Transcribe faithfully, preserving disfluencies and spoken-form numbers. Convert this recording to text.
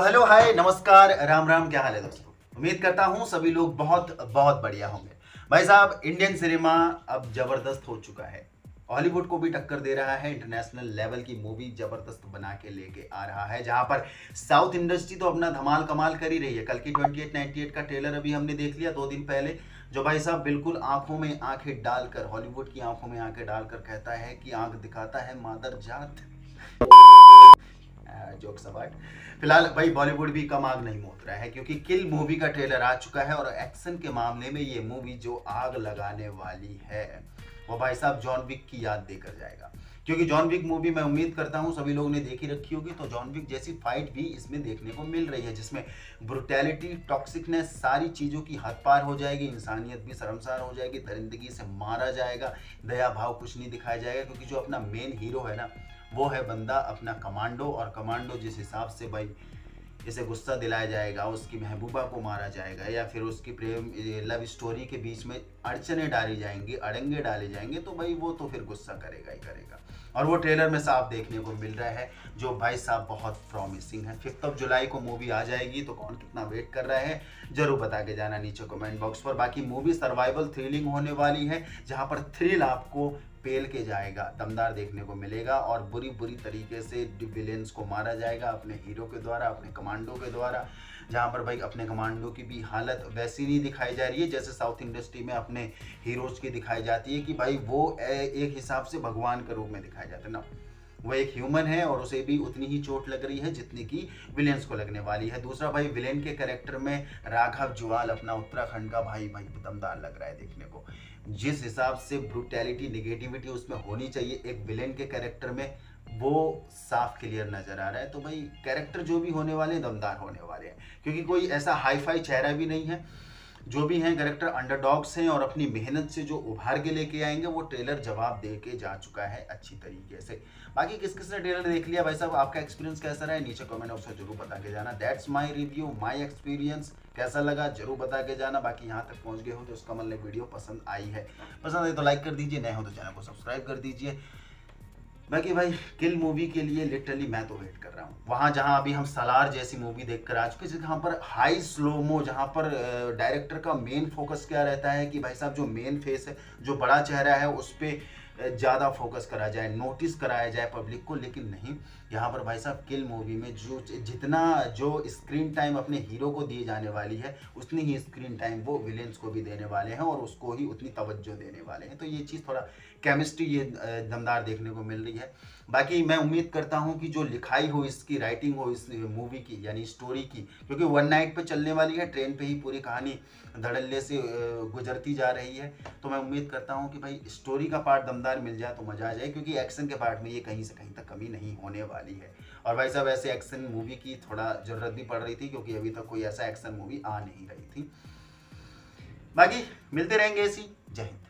तो hello hi नमस्कार राम राम, क्या हाल है दोस्तों। उम्मीद करता हूँ सभी लोग बहुत बहुत बढ़िया होंगे। भाई साहब इंडियन सिनेमा अब जबरदस्त हो चुका है, हॉलीवुड को भी टक्कर दे रहा है, इंटरनेशनल लेवल की मूवी जबरदस्त बना के लेके आ रहा है। जहां पर साउथ इंडस्ट्री तो अपना धमाल कमाल कर ही रही है। कल्कि अट्ठाईस सौ अट्ठानवे का ट्रेलर अभी हमने देख लिया दो दिन पहले, जो भाई साहब बिल्कुल आंखों में आंखें डालकर, हॉलीवुड की आंखों में आंखें डालकर कहता है कि आंख दिखाता है मादर जात जोक सवाट। फिलहाल भाई बॉलीवुड भी कम आग नहीं मोत रहा है, क्योंकि किल मूवी का ट्रेलर आ चुका है और एक्शन के मामले में ये मूवी जो आग लगाने वाली है वो भाई साहब जॉन विक की याद देकर जाएगा। क्योंकि जॉन विक मूवी मैं उम्मीद करता हूं सभी लोगों ने देखी रखी होगी, तो जॉन विक जैसी फाइट भी इसमें देखने को मिल रही है, जिसमें ब्रुटैलिटी, टॉक्सिकनेस, सारी चीज़ों की हद पार हो जाएगी, इंसानियत भी शर्मसार हो जाएगी, दरिंदगी से मारा जाएगा, दया भाव कुछ नहीं दिखाया जाएगा। क्योंकि जो अपना मेन हीरो है ना, वो है बंदा अपना कमांडो, और कमांडो जिस हिसाब से भाई इसे गुस्सा दिलाया जाएगा, उसकी महबूबा को मारा जाएगा, या फिर उसकी प्रेम लव स्टोरी के बीच में अड़चने डाली जाएंगी, अड़ंगे डाले जाएंगे, तो भाई वो तो फिर गुस्सा करेगा ही करेगा। और वो ट्रेलर में साफ देखने को मिल रहा है, जो भाई साहब बहुत प्रॉमिसिंग है। फिफ्थ ऑफ जुलाई को मूवी आ जाएगी, तो कौन कितना वेट कर रहा है जरूर बता के जाना नीचे कमेंट बॉक्स पर। बाकी मूवी सर्वाइवल थ्रिलिंग होने वाली है, जहाँ पर थ्रिल आपको पेल के जाएगा, दमदार देखने को मिलेगा, और बुरी बुरी तरीके से विलेंस को मारा जाएगा अपने हीरो के द्वारा, अपने कमांडो के द्वारा। जहाँ पर भाई अपने कमांडो की भी हालत वैसी नहीं दिखाई जा रही है जैसे साउथ इंडस्ट्री में अपने हीरोज़ की दिखाई जाती है, कि भाई वो एक हिसाब से भगवान के रूप में दिखाया जाता है ना, वो एक ह्यूमन है और उसे भी उतनी ही चोट लग रही है जितनी की विलेंस को लगने वाली है। दूसरा भाई विलेन के कैरेक्टर में राघव जुआल, अपना उत्तराखंड का भाई, भाई दमदार लग रहा है देखने को। जिस हिसाब से ब्रूटैलिटी, निगेटिविटी उसमें होनी चाहिए एक विलेन के कैरेक्टर में, वो साफ क्लियर नज़र आ रहा है। तो भाई कैरेक्टर जो भी होने वाले दमदार होने वाले हैं, क्योंकि कोई ऐसा हाई फाई चेहरा भी नहीं है, जो भी हैं कैरेक्टर अंडरडॉग्स हैं, और अपनी मेहनत से जो उभार के लेके आएंगे वो ट्रेलर जवाब दे के जा चुका है अच्छी तरीके से। बाकी किस किस ने ट्रेलर देख लिया भाई साहब, आपका एक्सपीरियंस कैसा रहा है नीचे कमेंट ऑप्शन जरूर बता के जाना। That's my review, my experience कैसा लगा जरूर बता के जाना। बाकी यहाँ तक पहुँच गए हो तो उसका मतलब वीडियो पसंद आई है, पसंद आई तो लाइक कर दीजिए, नए हो तो चैनल को सब्सक्राइब कर दीजिए। बाकी भाई किल मूवी के लिए लिटरली मैं तो वेट कर रहा हूँ। वहाँ जहाँ अभी हम सलार जैसी मूवी देखकर आ चुके, जहाँ पर हाई स्लोमो, जहाँ पर डायरेक्टर का मेन फोकस क्या रहता है कि भाई साहब जो मेन फेस है, जो बड़ा चेहरा है, उस पर ज़्यादा फोकस करा जाए, नोटिस कराया जाए पब्लिक को। लेकिन नहीं, यहाँ पर भाई साहब किल मूवी में जो जितना जो स्क्रीन टाइम अपने हीरो को दी जाने वाली है, उतनी ही स्क्रीन टाइम वो विलेंस को भी देने वाले हैं, और उसको ही उतनी तवज्जो देने वाले हैं। तो ये चीज़ थोड़ा केमिस्ट्री ये दमदार देखने को मिल रही है। बाकी मैं उम्मीद करता हूँ कि जो लिखाई हो इसकी, राइटिंग हो इस मूवी की, यानी स्टोरी की, क्योंकि वन नाइट पर चलने वाली है, ट्रेन पर ही पूरी कहानी धड़ल्ले से गुजरती जा रही है। तो मैं उम्मीद करता हूँ कि भाई स्टोरी का पार्ट दमदार मिल जाए तो मजा आ जाए, क्योंकि एक्शन के पार्ट में ये कहीं से कहीं तक कमी नहीं होने वाली है। और भाई साहब ऐसे एक्शन मूवी की थोड़ा जरूरत भी पड़ रही थी, क्योंकि अभी तक कोई ऐसा एक्शन मूवी आ नहीं रही थी। बाकी मिलते रहेंगे ऐसी। जय हिंद।